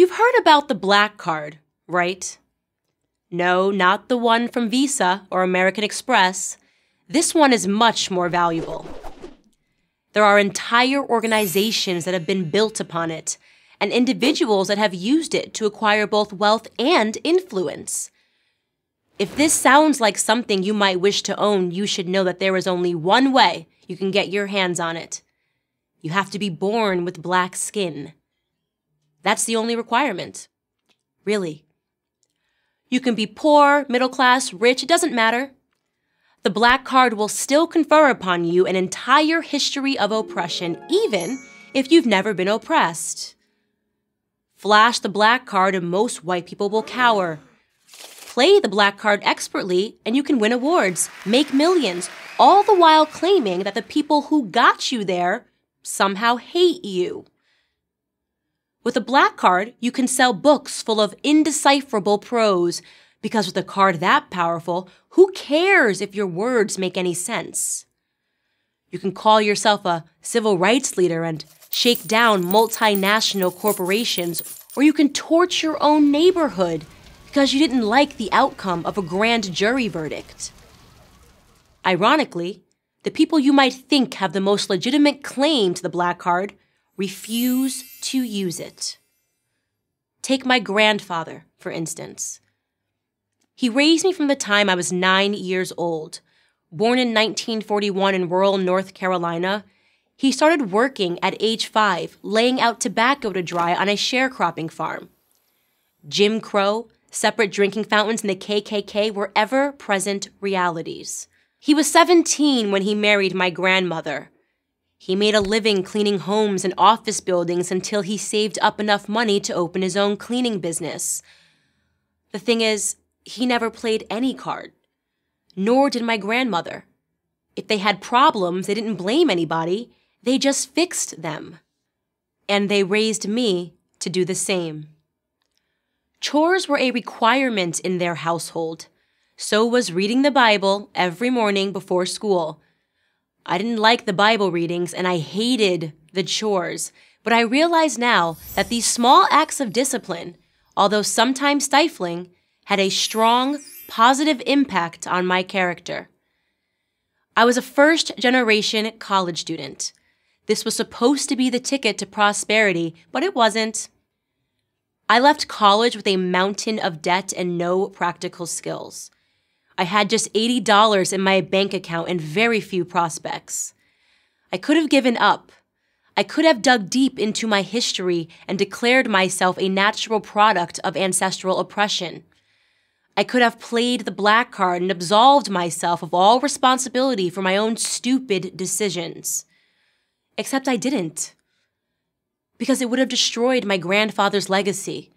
You've heard about the black card, right? No, not the one from Visa or American Express. This one is much more valuable. There are entire organizations that have been built upon it, and individuals that have used it to acquire both wealth and influence. If this sounds like something you might wish to own, you should know that there is only one way you can get your hands on it. You have to be born with black skin. That's the only requirement, really. You can be poor, middle class, rich, it doesn't matter. The black card will still confer upon you an entire history of oppression, even if you've never been oppressed. Flash the black card and most white people will cower. Play the black card expertly and you can win awards, make millions, all the while claiming that the people who got you there somehow hate you. With a black card, you can sell books full of indecipherable prose, because with a card that powerful, who cares if your words make any sense? You can call yourself a civil rights leader and shake down multinational corporations, or you can torch your own neighborhood because you didn't like the outcome of a grand jury verdict. Ironically, the people you might think have the most legitimate claim to the black card refuse to use it. Take my grandfather, for instance. He raised me from the time I was 9 years old. Born in 1941 in rural North Carolina, he started working at age 5, laying out tobacco to dry on a sharecropping farm. Jim Crow, separate drinking fountains, and the KKK were ever-present realities. He was 17 when he married my grandmother. He made a living cleaning homes and office buildings until he saved up enough money to open his own cleaning business. The thing is, he never played any card, nor did my grandmother. If they had problems, they didn't blame anybody, they just fixed them. And they raised me to do the same. Chores were a requirement in their household. So was reading the Bible every morning before school. I didn't like the Bible readings and I hated the chores, but I realize now that these small acts of discipline, although sometimes stifling, had a strong, positive impact on my character. I was a first-generation college student. This was supposed to be the ticket to prosperity, but it wasn't. I left college with a mountain of debt and no practical skills. I had just $80 in my bank account and very few prospects. I could have given up. I could have dug deep into my history and declared myself a natural product of ancestral oppression. I could have played the black card and absolved myself of all responsibility for my own stupid decisions. Except I didn't, because it would have destroyed my grandfather's legacy.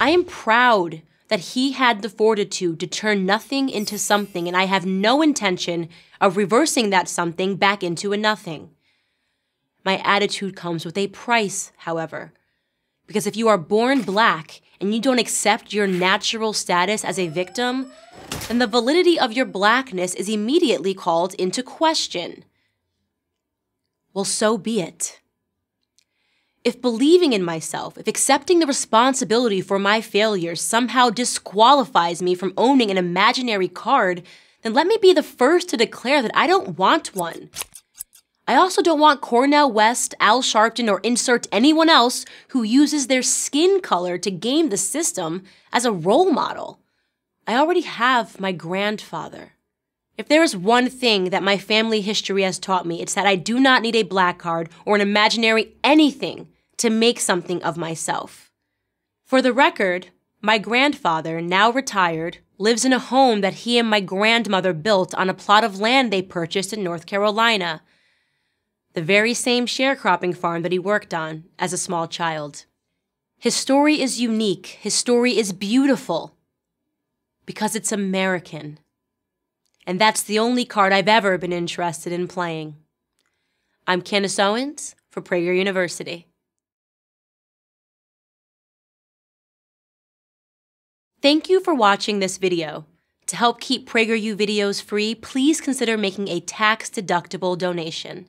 I am proud that he had the fortitude to turn nothing into something, and I have no intention of reversing that something back into a nothing. My attitude comes with a price, however, because if you are born black and you don't accept your natural status as a victim, then the validity of your blackness is immediately called into question. Well, so be it. If believing in myself, if accepting the responsibility for my failures somehow disqualifies me from owning an imaginary card, then let me be the first to declare that I don't want one. I also don't want Cornell West, Al Sharpton, or insert anyone else who uses their skin color to game the system as a role model. I already have my grandfather. If there is one thing that my family history has taught me, it's that I do not need a black card or an imaginary anything to make something of myself. For the record, my grandfather, now retired, lives in a home that he and my grandmother built on a plot of land they purchased in North Carolina, the very same sharecropping farm that he worked on as a small child. His story is unique, his story is beautiful, because it's American. And that's the only card I've ever been interested in playing. I'm Candace Owens for Prager University. Thank you for watching this video. To help keep PragerU videos free, please consider making a tax-deductible donation.